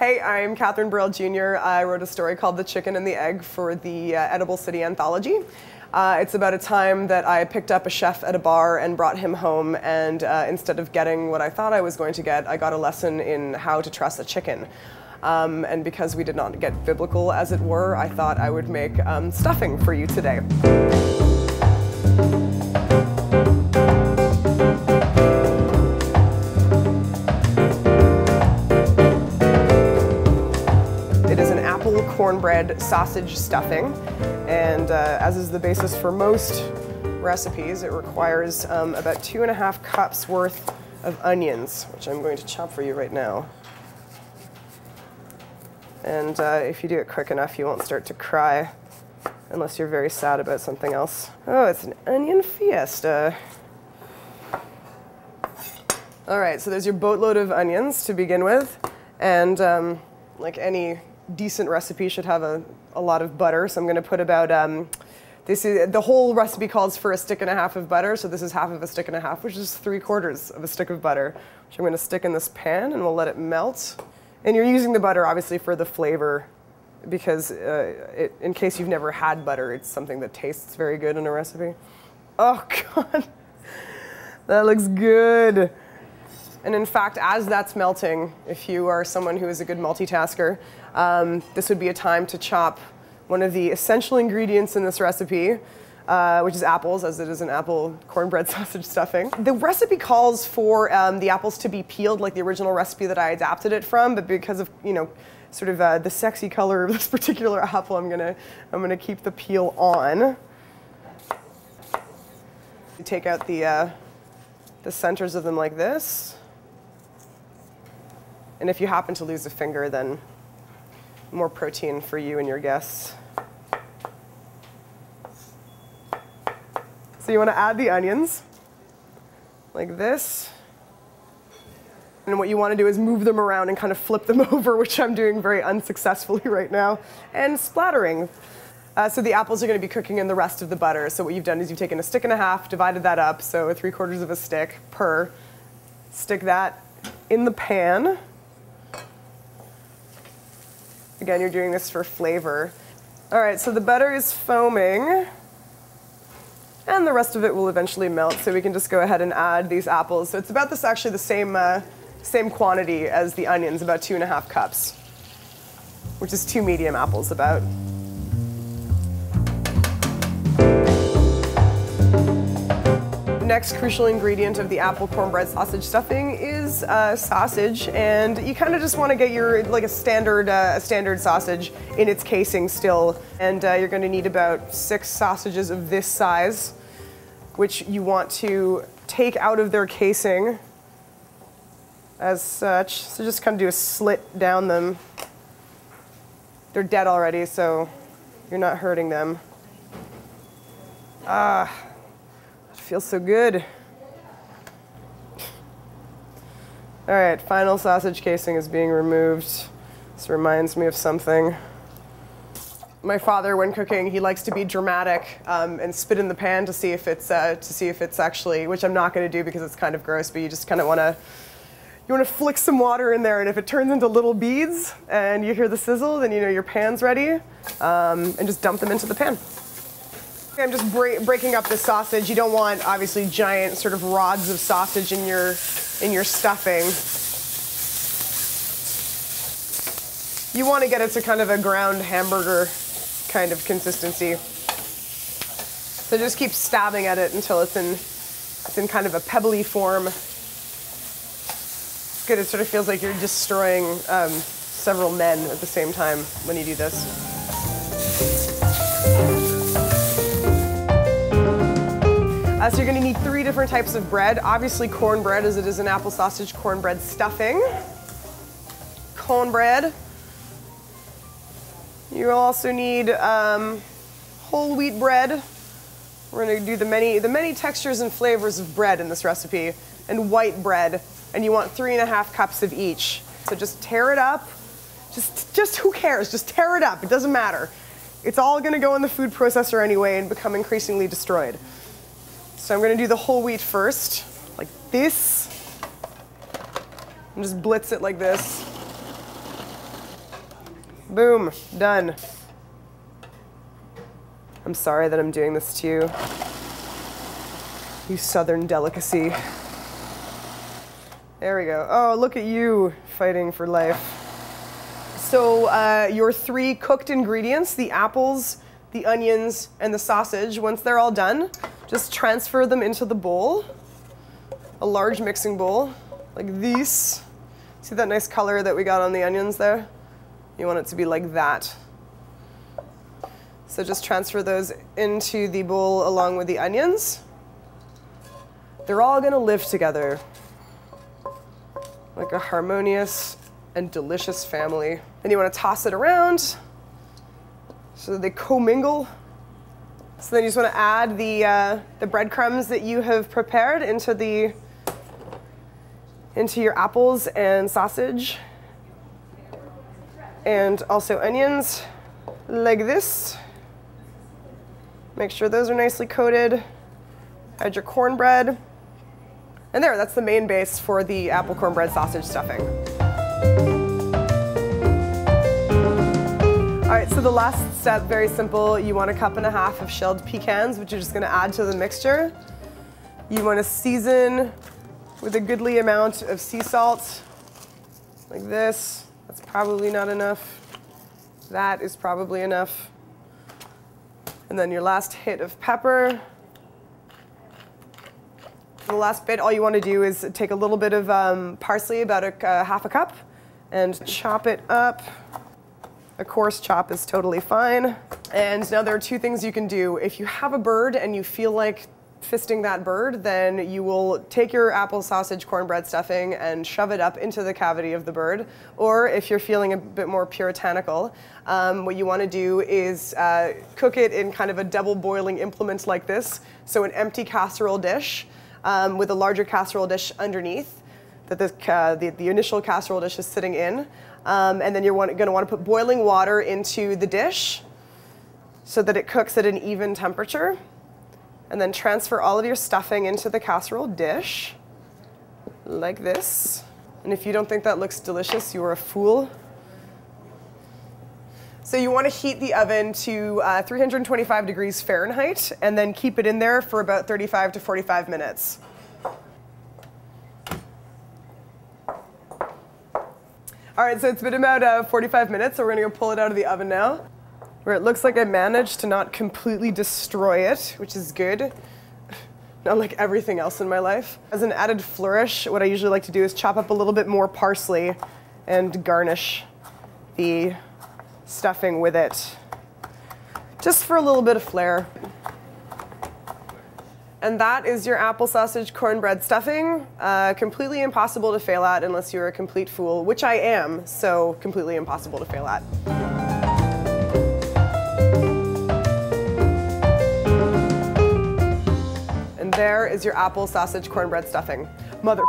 Hey, I'm Kathryn Borel Jr. I wrote a story called The Chicken and the Egg for the Edible City Anthology. It's about a time that I picked up a chef at a bar and brought him home, and instead of getting what I thought I was going to get, I got a lesson in how to truss a chicken. And because we did not get biblical, as it were, I thought I would make stuffing for you today. Cornbread sausage stuffing, and as is the basis for most recipes, it requires about 2.5 cups worth of onions, which I'm going to chop for you right now. And if you do it quick enough, you won't start to cry unless you're very sad about something else. Oh, it's an onion fiesta. All right, so there's your boatload of onions to begin with, and like any decent recipe should have a lot of butter, so I'm going to put about, the whole recipe calls for 1.5 sticks of butter, so this is 1/2 stick, which is 3/4 of a stick of butter, which I'm going to stick in this pan and we'll let it melt. And you're using the butter obviously for the flavor, because in case you've never had butter, it's something that tastes very good in a recipe. Oh God, that looks good. And in fact, as that's melting, if you are someone who is a good multitasker, this would be a time to chop one of the essential ingredients in this recipe, which is apples, as it is an apple cornbread sausage stuffing. The recipe calls for the apples to be peeled, like the original recipe that I adapted it from, but because of, you know, sort of the sexy color of this particular apple, I'm gonna keep the peel on. You take out the centers of them like this. And if you happen to lose a finger, then more protein for you and your guests. So you want to add the onions like this. And what you want to do is move them around and kind of flip them over, which I'm doing very unsuccessfully right now, and splattering. So the apples are going to be cooking in the rest of the butter. So what you've done is you've taken 1.5 sticks, divided that up, so 3/4 of a stick per. Stick that in the pan. Again, you're doing this for flavor. All right, so the butter is foaming, and the rest of it will eventually melt, so we can just go ahead and add these apples. So it's about this, actually the same quantity as the onions, about 2.5 cups, which is 2 medium apples about. Next crucial ingredient of the apple cornbread sausage stuffing is sausage, and you kind of just want to get your, like, a standard sausage in its casing still, and you're going to need about 6 sausages of this size, which you want to take out of their casing as such. So just kind of do a slit down them. They're dead already, so you're not hurting them. Ah. Feels so good. All right, final sausage casing is being removed. This reminds me of something. My father, when cooking, he likes to be dramatic and spit in the pan to see if it's actually, which I'm not going to do because it's kind of gross. But you just kind of want to flick some water in there, and if it turns into little beads and you hear the sizzle, then you know your pan's ready, and just dump them into the pan. I'm just breaking up the sausage. You don't want, obviously, giant sort of rods of sausage in your stuffing. You want to get it to kind of a ground hamburger kind of consistency. So just keep stabbing at it until it's in kind of a pebbly form. It's good. It sort of feels like you're destroying several men at the same time when you do this. So you're going to need 3 different types of bread. Obviously cornbread, as it is an apple sausage cornbread stuffing. Cornbread. You also need whole wheat bread. We're going to do the many textures and flavors of bread in this recipe. And white bread. And you want 3.5 cups of each. So just tear it up. Just who cares? Just tear it up. It doesn't matter. It's all going to go in the food processor anyway and become increasingly destroyed. So I'm going to do the whole wheat first, like this, and just blitz it like this. Boom, done. I'm sorry that I'm doing this to you. You southern delicacy. There we go. Oh, look at you fighting for life. So your three cooked ingredients, the apples, the onions, and the sausage, once they're all done, just transfer them into the bowl, a large mixing bowl, like this. See that nice color that we got on the onions there? You want it to be like that. So just transfer those into the bowl along with the onions. They're all gonna live together like a harmonious and delicious family. Then you want to toss it around so that they commingle. So then you just want to add the breadcrumbs that you have prepared into the your apples and sausage, and also onions, like this. Make sure those are nicely coated. Add your cornbread, and there, that's the main base for the apple cornbread sausage stuffing. All right, so the last step, very simple. You want 1.5 cups of shelled pecans, which you're just gonna add to the mixture. You wanna season with a goodly amount of sea salt, like this. That's probably not enough. That is probably enough. And then your last hit of pepper. The last bit, all you wanna do is take a little bit of parsley, about half a cup, and chop it up. A coarse chop is totally fine. And now there are two things you can do. If you have a bird and you feel like fisting that bird, then you will take your apple sausage cornbread stuffing and shove it up into the cavity of the bird. Or if you're feeling a bit more puritanical, what you want to do is cook it in kind of a double boiling implement like this. So an empty casserole dish with a larger casserole dish underneath that the initial casserole dish is sitting in. And then you're gonna wanna put boiling water into the dish so that it cooks at an even temperature. And then transfer all of your stuffing into the casserole dish, like this. And if you don't think that looks delicious, you are a fool. So you wanna heat the oven to 325 degrees Fahrenheit and then keep it in there for about 35 to 45 minutes. All right, so it's been about 45 minutes, so we're gonna go pull it out of the oven now, where it looks like I managed to not completely destroy it, which is good. Not like everything else in my life. As an added flourish, what I usually like to do is chop up a little bit more parsley and garnish the stuffing with it, just for a little bit of flair. And that is your apple sausage cornbread stuffing. Completely impossible to fail at unless you're a complete fool, which I am, so completely impossible to fail at. And there is your apple sausage cornbread stuffing. Mother